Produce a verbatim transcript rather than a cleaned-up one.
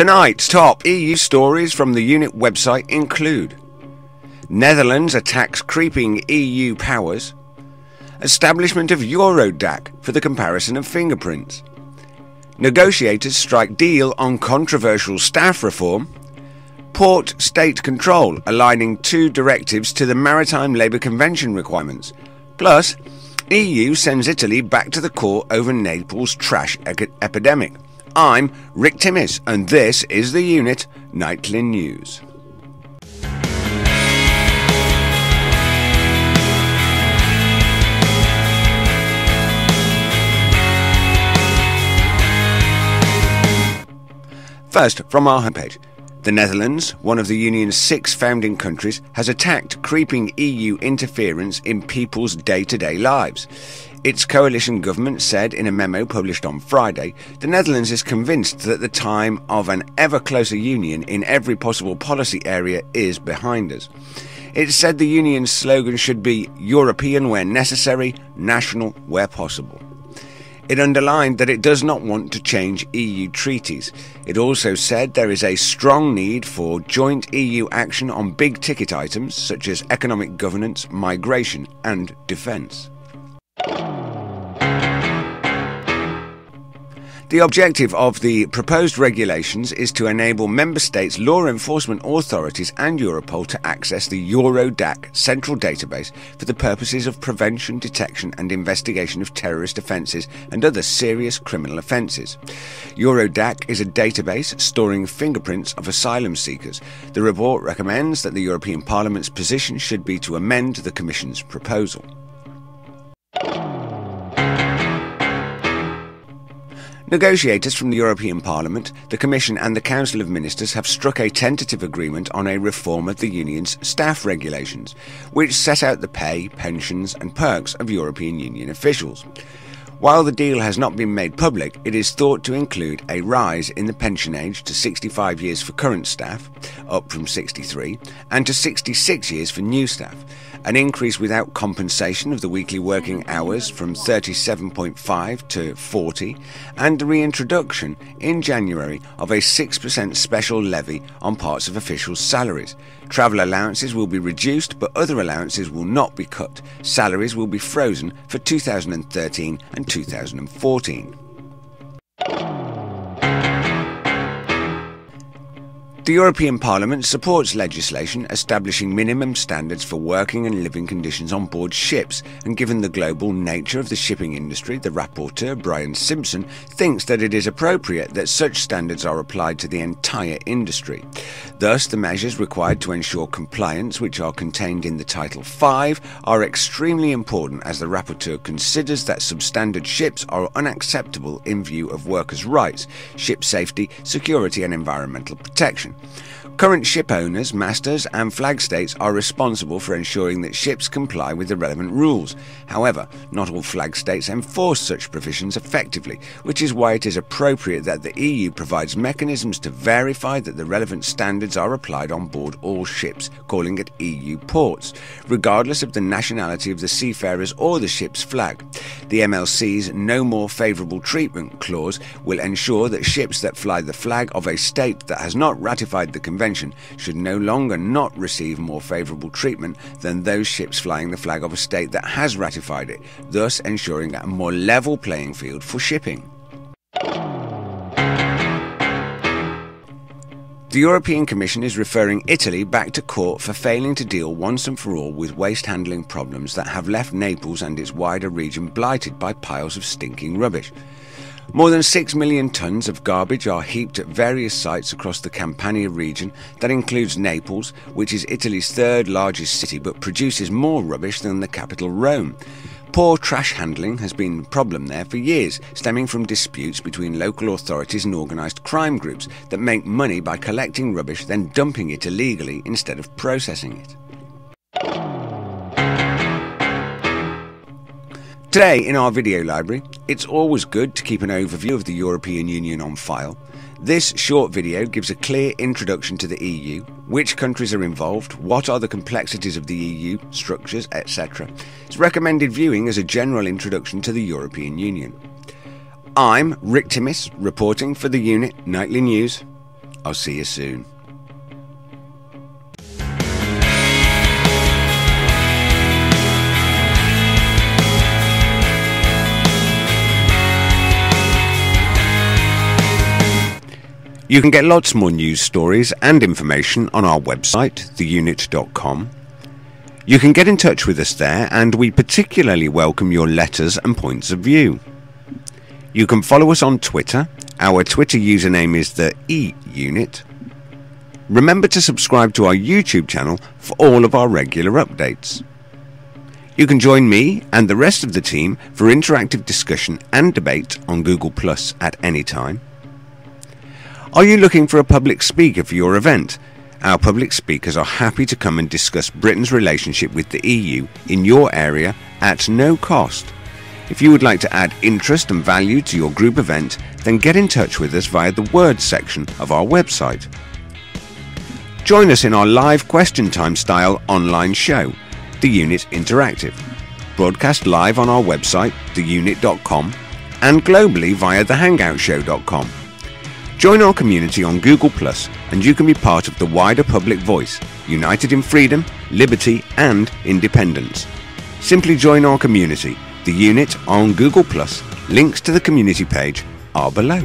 Tonight's top E U stories from the unit website include: Netherlands attacks creeping E U powers, establishment of Eurodac for the comparison of fingerprints, negotiators strike deal on controversial staff reform, port state control aligning two directives to the Maritime Labour Convention requirements, plus E U sends Italy back to the court over Naples trash epidemic. I'm Rick Timmis, and this is The Unit Nightly News. First, from our homepage, the Netherlands, one of the Union's six founding countries, has attacked creeping E U interference in people's day-to-day lives. Its coalition government said in a memo published on Friday, the Netherlands is convinced that the time of an ever closer union in every possible policy area is behind us. It said the union's slogan should be European where necessary, national where possible. It underlined that it does not want to change E U treaties. It also said there is a strong need for joint E U action on big-ticket items such as economic governance, migration and defence. The objective of the proposed regulations is to enable member states' law enforcement authorities and Europol to access the Eurodac central database for the purposes of prevention, detection and investigation of terrorist offences and other serious criminal offences. Eurodac is a database storing fingerprints of asylum seekers. The report recommends that the European Parliament's position should be to amend the Commission's proposal. Negotiators from the European Parliament, the Commission and the Council of Ministers have struck a tentative agreement on a reform of the Union's staff regulations, which set out the pay, pensions and perks of European Union officials. While the deal has not been made public, it is thought to include a rise in the pension age to sixty-five years for current staff, up from sixty-three, and to sixty-six years for new staff, an increase without compensation of the weekly working hours from thirty-seven point five to forty, and the reintroduction in January of a six percent special levy on parts of officials' salaries. Travel allowances will be reduced, but other allowances will not be cut. Salaries will be frozen for two thousand thirteen and two thousand fourteen. The European Parliament supports legislation establishing minimum standards for working and living conditions on board ships, and given the global nature of the shipping industry, the rapporteur, Brian Simpson, thinks that it is appropriate that such standards are applied to the entire industry. Thus, the measures required to ensure compliance, which are contained in the Title five, are extremely important, as the rapporteur considers that substandard ships are unacceptable in view of workers' rights, ship safety, security and environmental protection. Current ship owners, masters and flag states are responsible for ensuring that ships comply with the relevant rules. However, not all flag states enforce such provisions effectively, which is why it is appropriate that the E U provides mechanisms to verify that the relevant standards are applied on board all ships calling at E U ports, regardless of the nationality of the seafarers or the ship's flag. The M L C's No More Favourable Treatment clause will ensure that ships that fly the flag of a state that has not ratified the convention should no longer not receive more favourable treatment than those ships flying the flag of a state that has ratified it, thus ensuring a more level playing field for shipping. The European Commission is referring Italy back to court for failing to deal once and for all with waste handling problems that have left Naples and its wider region blighted by piles of stinking rubbish. More than six million tonnes of garbage are heaped at various sites across the Campania region. That includes Naples, which is Italy's third largest city but produces more rubbish than the capital Rome. Poor trash handling has been a problem there for years, stemming from disputes between local authorities and organised crime groups that make money by collecting rubbish then dumping it illegally instead of processing it. Today in our video library, it's always good to keep an overview of the European Union on file. This short video gives a clear introduction to the E U, which countries are involved, what are the complexities of the E U, structures, et cetera. It's recommended viewing as a general introduction to the European Union. I'm Rick Timmis, reporting for The Unit Nightly News. I'll see you soon. You can get lots more news stories and information on our website, the unit dot com. You can get in touch with us there, and we particularly welcome your letters and points of view. You can follow us on Twitter. Our Twitter username is the E unit. Remember to subscribe to our YouTube channel for all of our regular updates. You can join me and the rest of the team for interactive discussion and debate on Google Plus at any time. Are you looking for a public speaker for your event? Our public speakers are happy to come and discuss Britain's relationship with the E U in your area at no cost. If you would like to add interest and value to your group event, then get in touch with us via the Words section of our website. Join us in our live question time style online show, The Unit Interactive, broadcast live on our website, the unit dot com, and globally via the hangout show dot com. Join our community on Google Plus, and you can be part of the wider public voice, united in freedom, liberty and independence. Simply join our community, The Unit, on Google Plus. Links to the community page are below.